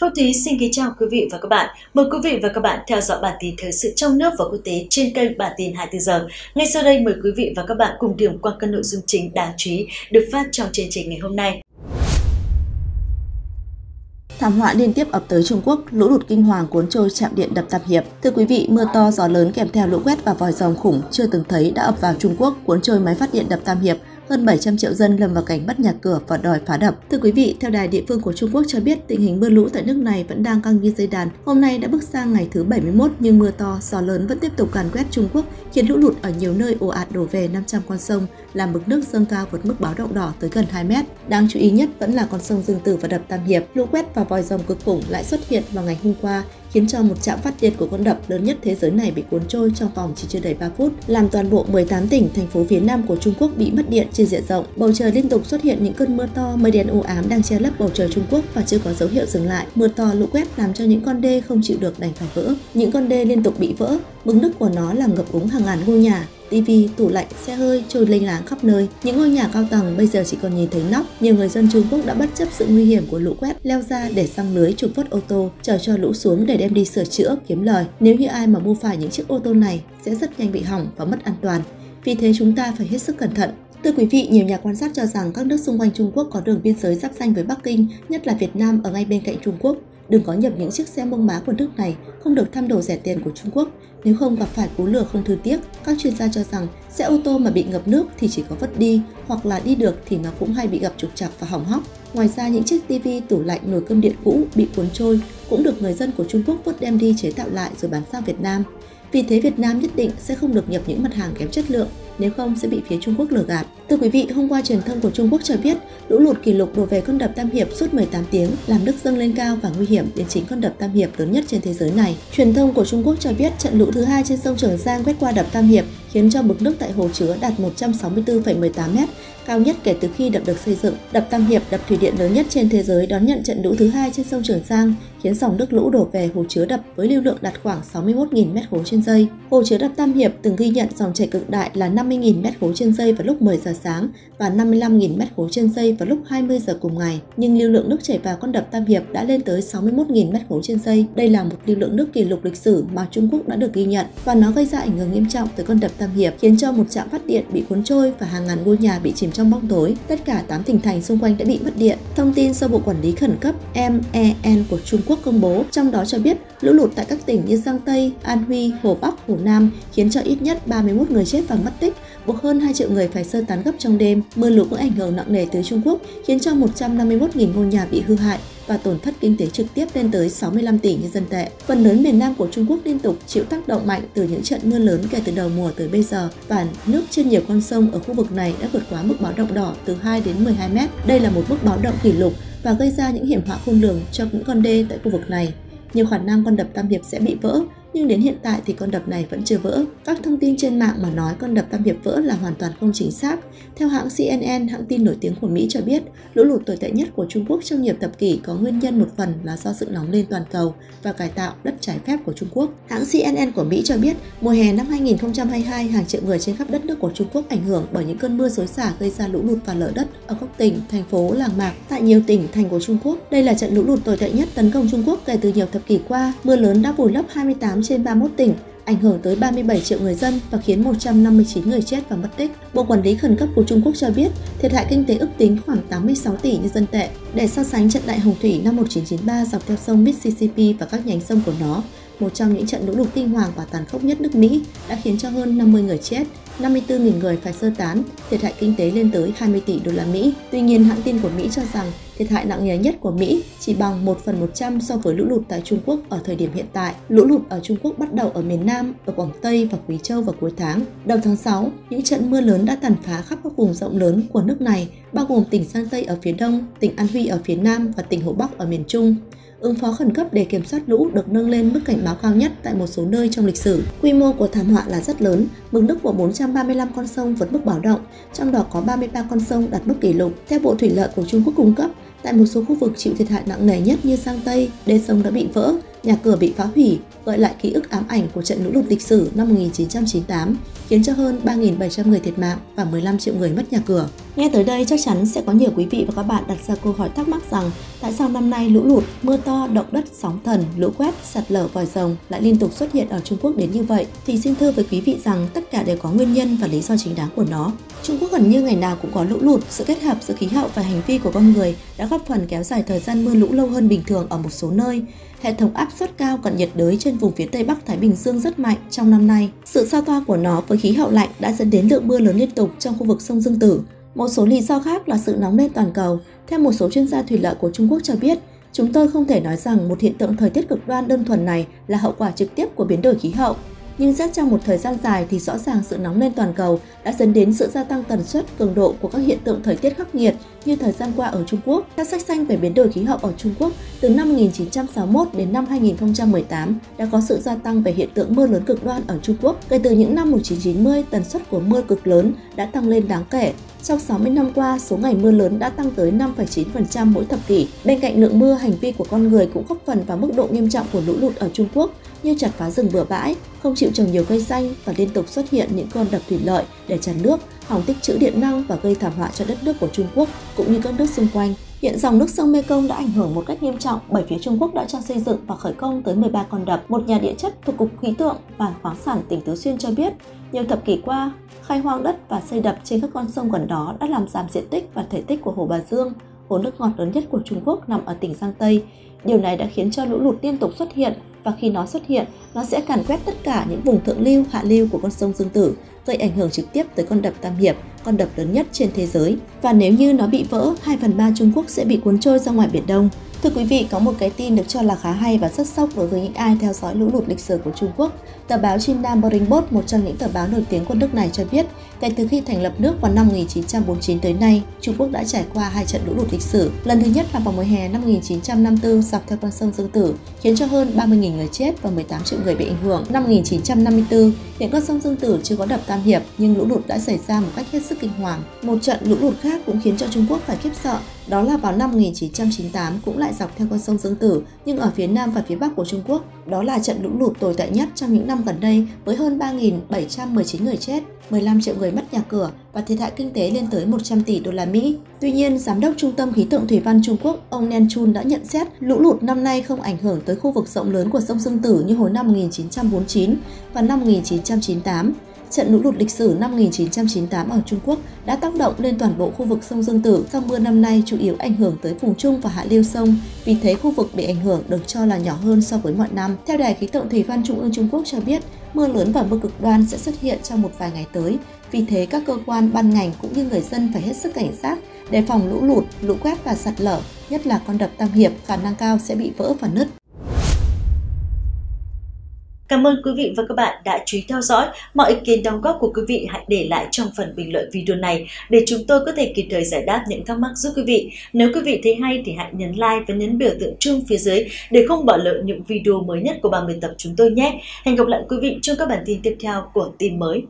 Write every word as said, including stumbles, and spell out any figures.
Phúc Thúy xin kính chào quý vị và các bạn. Mời quý vị và các bạn theo dõi bản tin thời sự trong nước và quốc tế trên kênh Bản tin hai mươi tư giờ. Ngay sau đây mời quý vị và các bạn cùng điểm qua các nội dung chính đáng chú ý được phát trong chương trình ngày hôm nay. Thảm họa liên tiếp ập tới Trung Quốc, lũ lụt kinh hoàng cuốn trôi trạm điện đập Tam Hiệp. Thưa quý vị, mưa to gió lớn kèm theo lũ quét và vòi rồng khủng chưa từng thấy đã ập vào Trung Quốc cuốn trôi máy phát điện đập Tam Hiệp. Hơn bảy trăm triệu dân lâm vào cảnh bắt nhà cửa và đòi phá đập. Thưa quý vị, theo đài địa phương của Trung Quốc cho biết, tình hình mưa lũ tại nước này vẫn đang căng như dây đàn. Hôm nay đã bước sang ngày thứ bảy mươi mốt nhưng mưa to, gió lớn vẫn tiếp tục càn quét Trung Quốc, khiến lũ lụt ở nhiều nơi ồ ạt đổ về năm trăm con sông, làm mực nước dâng cao vượt mức báo động đỏ tới gần hai mét. Đáng chú ý nhất vẫn là con sông Dương Tử và đập Tam Hiệp. Lũ quét và vòi rồng cực khủng lại xuất hiện vào ngày hôm qua, khiến cho một trạm phát điện của con đập lớn nhất thế giới này bị cuốn trôi trong vòng chỉ chưa đầy ba phút, làm toàn bộ mười tám tỉnh, thành phố phía Nam của Trung Quốc bị mất điện trên diện rộng. Bầu trời liên tục xuất hiện những cơn mưa to, mây đen u ám đang che lấp bầu trời Trung Quốc và chưa có dấu hiệu dừng lại. Mưa to lũ quét làm cho những con đê không chịu được đành phải vỡ. Những con đê liên tục bị vỡ, mực nước của nó làm ngập úng hàng ngàn ngôi nhà, tivi, tủ lạnh, xe hơi trôi lênh láng khắp nơi. Những ngôi nhà cao tầng bây giờ chỉ còn nhìn thấy nóc. Nhiều người dân Trung Quốc đã bất chấp sự nguy hiểm của lũ quét leo ra để xăng lưới trục vớt ô tô, chờ cho lũ xuống để đem đi sửa chữa kiếm lời. Nếu như ai mà mua phải những chiếc ô tô này sẽ rất nhanh bị hỏng và mất an toàn. Vì thế chúng ta phải hết sức cẩn thận. Thưa quý vị, nhiều nhà quan sát cho rằng các nước xung quanh Trung Quốc có đường biên giới giáp ranh với Bắc Kinh, nhất là Việt Nam ở ngay bên cạnh Trung Quốc. Đừng có nhập những chiếc xe mông má của nước này, không được tham đồ rẻ tiền của Trung Quốc. Nếu không gặp phải cú lừa không thương tiếc, các chuyên gia cho rằng xe ô tô mà bị ngập nước thì chỉ có vứt đi, hoặc là đi được thì nó cũng hay bị gặp trục trặc và hỏng hóc. Ngoài ra, những chiếc tivi, tủ lạnh, nồi cơm điện cũ bị cuốn trôi cũng được người dân của Trung Quốc vứt đem đi chế tạo lại rồi bán sang Việt Nam. Vì thế, Việt Nam nhất định sẽ không được nhập những mặt hàng kém chất lượng, nếu không sẽ bị phía Trung Quốc lừa gạt. Thưa quý vị, hôm qua truyền thông của Trung Quốc cho biết, lũ lụt kỷ lục đổ về con đập Tam Hiệp suốt mười tám tiếng, làm nước dâng lên cao và nguy hiểm đến chính con đập Tam Hiệp lớn nhất trên thế giới này. Truyền thông của Trung Quốc cho biết, trận lũ thứ hai trên sông Trường Giang quét qua đập Tam Hiệp khiến cho mực nước tại hồ chứa đạt một trăm sáu mươi tư phẩy mười tám mét, cao nhất kể từ khi đập được xây dựng. Đập Tam Hiệp, đập thủy điện lớn nhất trên thế giới, đón nhận trận lũ thứ hai trên sông Trường Giang, khiến dòng nước lũ đổ về hồ chứa đập với lưu lượng đạt khoảng sáu mươi mốt nghìn mét khối trên giây. Hồ chứa đập Tam Hiệp từng ghi nhận dòng chảy cực đại là năm mươi nghìn mét khối trên giây vào lúc mười giờ sáng và năm mươi lăm nghìn mét khối trên giây vào lúc hai mươi giờ cùng ngày, nhưng lưu lượng nước chảy vào con đập Tam Hiệp đã lên tới sáu mươi mốt nghìn mét khối trên giây. Đây là một lưu lượng nước kỷ lục lịch sử mà Trung Quốc đã được ghi nhận và nó gây ra ảnh hưởng nghiêm trọng tới con đập Tam Hiệp, khiến cho một trạm phát điện bị cuốn trôi và hàng ngàn ngôi nhà bị chìm trong bóng tối. Tất cả tám tỉnh thành xung quanh đã bị mất điện. Thông tin do Bộ Quản lý khẩn cấp M E N của Trung Quốc công bố, trong đó cho biết lũ lụt tại các tỉnh như Giang Tây, An Huy, Hồ Bắc, Hồ Nam khiến cho ít nhất ba mươi mốt người chết và mất tích, buộc hơn hai triệu người phải sơ tán gấp trong đêm. Mưa lũ cũng ảnh hưởng nặng nề tới Trung Quốc, khiến cho một trăm năm mươi mốt nghìn ngôi nhà bị hư hại và tổn thất kinh tế trực tiếp lên tới sáu mươi lăm tỷ nhân dân tệ. Phần lớn miền Nam của Trung Quốc liên tục chịu tác động mạnh từ những trận mưa lớn kể từ đầu mùa tới bây giờ, và nước trên nhiều con sông ở khu vực này đã vượt quá mức báo động đỏ từ hai đến mười hai mét. Đây là một mức báo động kỷ lục và gây ra những hiểm họa khôn lường cho những con đê tại khu vực này. Nhiều khả năng con đập Tam Hiệp sẽ bị vỡ, nhưng đến hiện tại thì con đập này vẫn chưa vỡ. Các thông tin trên mạng mà nói con đập Tam Hiệp vỡ là hoàn toàn không chính xác. Theo hãng C N N, hãng tin nổi tiếng của Mỹ cho biết, lũ lụt tồi tệ nhất của Trung Quốc trong nhiều thập kỷ có nguyên nhân một phần là do sự nóng lên toàn cầu và cải tạo đất trái phép của Trung Quốc. Hãng C N N của Mỹ cho biết, mùa hè năm hai nghìn không trăm hai mươi hai, hàng triệu người trên khắp đất nước của Trung Quốc ảnh hưởng bởi những cơn mưa xối xả gây ra lũ lụt và lở đất ở các tỉnh, thành phố, làng mạc tại nhiều tỉnh thành của Trung Quốc. Đây là trận lũ lụt tồi tệ nhất tấn công Trung Quốc kể từ nhiều thập kỷ qua. Mưa lớn đã vùi lấp hai mươi tám trên ba mươi mốt tỉnh, ảnh hưởng tới ba mươi bảy triệu người dân và khiến một trăm năm mươi chín người chết và mất tích. Bộ Quản lý khẩn cấp của Trung Quốc cho biết thiệt hại kinh tế ước tính khoảng tám mươi sáu tỷ nhân dân tệ. Để so sánh, trận đại hồng thủy năm một nghìn chín trăm chín mươi ba dọc theo sông Mississippi và các nhánh sông của nó, một trong những trận lũ lụt kinh hoàng và tàn khốc nhất nước Mỹ, đã khiến cho hơn năm mươi người chết, năm mươi tư nghìn người phải sơ tán, thiệt hại kinh tế lên tới hai mươi tỷ đô la Mỹ. Tuy nhiên, hãng tin của Mỹ cho rằng thiệt hại nặng nề nhất của Mỹ chỉ bằng một phần một trăm so với lũ lụt tại Trung Quốc ở thời điểm hiện tại. Lũ lụt ở Trung Quốc bắt đầu ở miền Nam, ở Quảng Tây và Quý Châu vào cuối tháng. Đầu tháng sáu, những trận mưa lớn đã tàn phá khắp các vùng rộng lớn của nước này, bao gồm tỉnh Giang Tây ở phía Đông, tỉnh An Huy ở phía Nam và tỉnh Hồ Bắc ở miền Trung. Ứng phó khẩn cấp để kiểm soát lũ được nâng lên mức cảnh báo cao nhất tại một số nơi trong lịch sử. Quy mô của thảm họa là rất lớn, mực nước của bốn trăm ba mươi lăm con sông vượt mức báo động, trong đó có ba mươi ba con sông đạt mức kỷ lục. Theo Bộ Thủy lợi của Trung Quốc cung cấp, tại một số khu vực chịu thiệt hại nặng nề nhất như Giang Tây, đê sông đã bị vỡ, nhà cửa bị phá hủy, gợi lại ký ức ám ảnh của trận lũ lụt lịch sử năm một nghìn chín trăm chín mươi tám, khiến cho hơn ba nghìn bảy trăm người thiệt mạng và mười lăm triệu người mất nhà cửa. Nghe tới đây chắc chắn sẽ có nhiều quý vị và các bạn đặt ra câu hỏi thắc mắc rằng tại sao năm nay lũ lụt, mưa to, động đất, sóng thần, lũ quét, sạt lở, vòi rồng lại liên tục xuất hiện ở Trung Quốc đến như vậy? Thì xin thưa với quý vị rằng tất cả đều có nguyên nhân và lý do chính đáng của nó. Trung Quốc gần như ngày nào cũng có lũ lụt, sự kết hợp giữa khí hậu và hành vi của con người đã góp phần kéo dài thời gian mưa lũ lâu hơn bình thường ở một số nơi. Hệ thống áp suất cao cận nhiệt đới trên vùng phía Tây Bắc Thái Bình Dương rất mạnh trong năm nay. Sự giao thoa của nó với khí hậu lạnh đã dẫn đến lượng mưa lớn liên tục trong khu vực sông Dương Tử. Một số lý do khác là sự nóng lên toàn cầu. Theo một số chuyên gia thủy lợi của Trung Quốc cho biết, chúng tôi không thể nói rằng một hiện tượng thời tiết cực đoan đơn thuần này là hậu quả trực tiếp của biến đổi khí hậu. Nhưng xét trong một thời gian dài thì rõ ràng sự nóng lên toàn cầu đã dẫn đến sự gia tăng tần suất, cường độ của các hiện tượng thời tiết khắc nghiệt như thời gian qua ở Trung Quốc. Các sách xanh về biến đổi khí hậu ở Trung Quốc từ năm một nghìn chín trăm sáu mươi mốt đến năm hai nghìn không trăm mười tám đã có sự gia tăng về hiện tượng mưa lớn cực đoan ở Trung Quốc. Kể từ những năm một nghìn chín trăm chín mươi, tần suất của mưa cực lớn đã tăng lên đáng kể. Trong sáu mươi năm qua, số ngày mưa lớn đã tăng tới năm phẩy chín phần trăm mỗi thập kỷ. Bên cạnh lượng mưa, hành vi của con người cũng góp phần vào mức độ nghiêm trọng của lũ lụt ở Trung Quốc, như chặt phá rừng bừa bãi, không chịu trồng nhiều cây xanh và liên tục xuất hiện những con đập thủy lợi để chắn nước, hỏng tích trữ điện năng và gây thảm họa cho đất nước của Trung Quốc cũng như các nước xung quanh. Hiện dòng nước sông Mekong đã ảnh hưởng một cách nghiêm trọng bởi phía Trung Quốc đã cho xây dựng và khởi công tới mười ba con đập. Một nhà địa chất thuộc Cục Khí tượng và Khoáng sản tỉnh Tứ Xuyên cho biết, nhiều thập kỷ qua, khai hoang đất và xây đập trên các con sông gần đó đã làm giảm diện tích và thể tích của hồ Bà Dương, hồ nước ngọt lớn nhất của Trung Quốc nằm ở tỉnh Giang Tây. Điều này đã khiến cho lũ lụt liên tục xuất hiện, và khi nó xuất hiện, nó sẽ càn quét tất cả những vùng thượng lưu, hạ lưu của con sông Dương Tử, gây ảnh hưởng trực tiếp tới con đập Tam Hiệp, con đập lớn nhất trên thế giới. Và nếu như nó bị vỡ, hai phần ba Trung Quốc sẽ bị cuốn trôi ra ngoài Biển Đông. Thưa quý vị, có một cái tin được cho là khá hay và rất sốc đối với những ai theo dõi lũ lụt lịch sử của Trung Quốc. Tờ báo China Boringbot, một trong những tờ báo nổi tiếng của nước này cho biết, kể từ khi thành lập nước vào năm một nghìn chín trăm bốn mươi chín tới nay, Trung Quốc đã trải qua hai trận lũ lụt lịch sử. Lần thứ nhất là vào mùa hè năm một nghìn chín trăm năm mươi tư dọc theo con sông Dương Tử, khiến cho hơn ba mươi nghìn người chết và mười tám triệu người bị ảnh hưởng. Năm một nghìn chín trăm năm mươi tư, hiện con sông Dương Tử chưa có đập Tam Hiệp, nhưng lũ lụt đã xảy ra một cách hết sức kinh hoàng. Một trận lũ lụt khác cũng khiến cho Trung Quốc phải khiếp sợ. Đó là vào năm một nghìn chín trăm chín mươi tám cũng lại dọc theo con sông Dương Tử nhưng ở phía nam và phía bắc của Trung Quốc. Đó là trận lũ lụt tồi tệ nhất trong những năm gần đây với hơn ba nghìn bảy trăm mười chín người chết, mười lăm triệu người mất nhà cửa và thiệt hại kinh tế lên tới một trăm tỷ đô la Mỹ. Tuy nhiên, Giám đốc Trung tâm Khí tượng Thủy văn Trung Quốc, ông Nen Chun đã nhận xét lũ lụt năm nay không ảnh hưởng tới khu vực rộng lớn của sông Dương Tử như hồi năm một nghìn chín trăm bốn mươi chín và năm một nghìn chín trăm chín mươi tám. Trận lũ lụt lịch sử năm một nghìn chín trăm chín mươi tám ở Trung Quốc đã tác động lên toàn bộ khu vực sông Dương Tử. Sông mưa năm nay chủ yếu ảnh hưởng tới vùng trung và hạ lưu sông, vì thế khu vực bị ảnh hưởng được cho là nhỏ hơn so với mọi năm. Theo Đài Khí tượng Thủy văn Trung ương Trung Quốc cho biết, mưa lớn và mưa cực đoan sẽ xuất hiện trong một vài ngày tới. Vì thế, các cơ quan, ban ngành cũng như người dân phải hết sức cảnh giác, đề phòng lũ lụt, lũ quét và sạt lở, nhất là con đập Tam Hiệp khả năng cao sẽ bị vỡ và nứt. Cảm ơn quý vị và các bạn đã chú ý theo dõi. Mọi ý kiến đóng góp của quý vị hãy để lại trong phần bình luận video này để chúng tôi có thể kịp thời giải đáp những thắc mắc giúp quý vị. Nếu quý vị thấy hay thì hãy nhấn like và nhấn biểu tượng chuông phía dưới để không bỏ lỡ những video mới nhất của ba mươi tập chúng tôi nhé. Hẹn gặp lại quý vị trong các bản tin tiếp theo của tin mới.